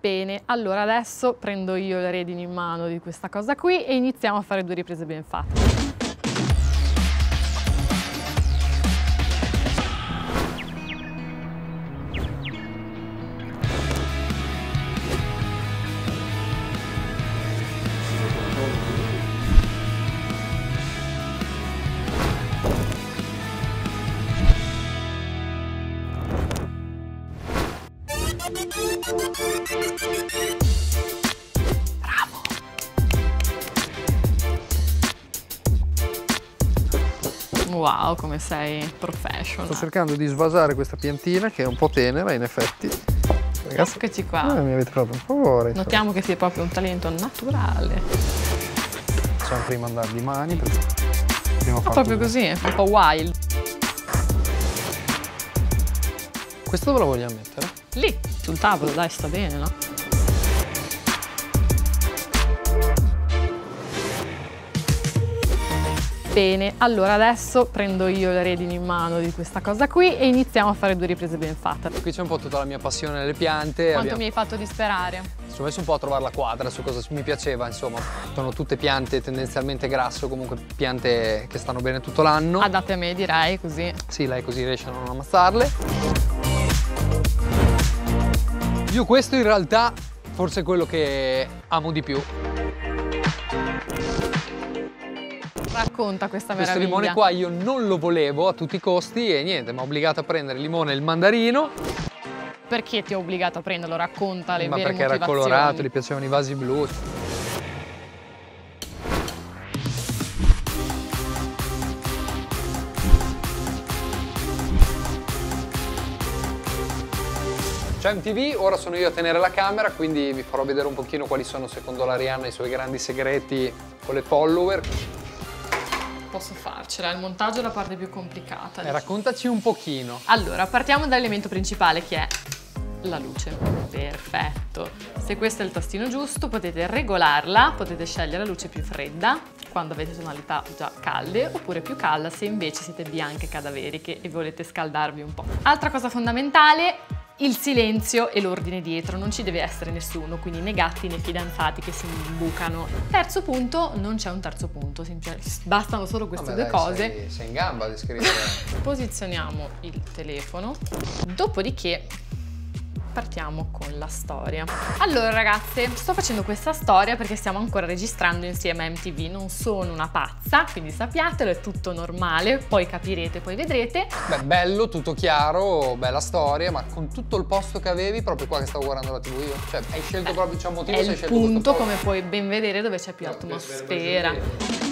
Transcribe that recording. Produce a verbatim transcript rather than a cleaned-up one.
Bene, allora adesso prendo io le redini in mano di questa cosa qui e iniziamo a fare due riprese ben fatte. Bravo! Wow, come sei professional! Sto cercando di svasare questa piantina che è un po' tenera, in effetti. Ragazzi, eccoci qua. Ah, mi avete fatto un favore. Notiamo che sia proprio un talento naturale. Facciamo prima andare di mani. Prima ah, proprio tutto. Così, un po' wild. Questo dove lo vogliamo mettere? Lì, sul tavolo, dai, sta bene, no? Bene, allora adesso prendo io le redini in mano di questa cosa qui e iniziamo a fare due riprese ben fatte. Qui c'è un po' tutta la mia passione nelle piante. Quanto abbiamo... mi hai fatto disperare? Sono messo un po' a trovare la quadra su cosa mi piaceva, insomma. Sono tutte piante tendenzialmente grasso, comunque piante che stanno bene tutto l'anno. Adatte a me, direi, così. Sì, lei così riesce a non ammazzarle. Io questo in realtà forse è quello che amo di più. Racconta questa meraviglia. Questo limone qua io non lo volevo a tutti i costi e niente, mi ha obbligato a prendere il limone e il mandarino. Perché ti ho obbligato a prenderlo? Racconta le Ma vere motivazioni. Ma perché era colorato, gli piacevano i vasi blu. Ciao M T V, ora sono io a tenere la camera, quindi vi farò vedere un pochino quali sono secondo l'Arianna i suoi grandi segreti con le follower. Posso farcela, il montaggio è la parte più complicata. Eh, raccontaci un pochino. Allora, partiamo dall'elemento principale che è la luce. Perfetto. Se questo è il tastino giusto potete regolarla, potete scegliere la luce più fredda quando avete tonalità già calde oppure più calda se invece siete bianche cadaveriche e volete scaldarvi un po'. Altra cosa fondamentale: il silenzio e l'ordine dietro, non ci deve essere nessuno, quindi né gatti né fidanzati che si imbucano. Terzo punto, non c'è un terzo punto, bastano solo queste Vabbè, due dai, cose. Sei, sei in gamba a descrivere. Posizioniamo il telefono, dopodiché partiamo con la storia. Allora ragazze, sto facendo questa storia perché stiamo ancora registrando insieme a M T V, non sono una pazza, quindi sappiatelo, è tutto normale, poi capirete, poi vedrete. Beh, bello, tutto chiaro, bella storia, ma con tutto il posto che avevi, proprio qua che stavo guardando la tv io, cioè hai scelto Beh, proprio, c'è un motivo se hai scelto questo posto. È il punto, come puoi ben vedere, dove c'è più no, atmosfera.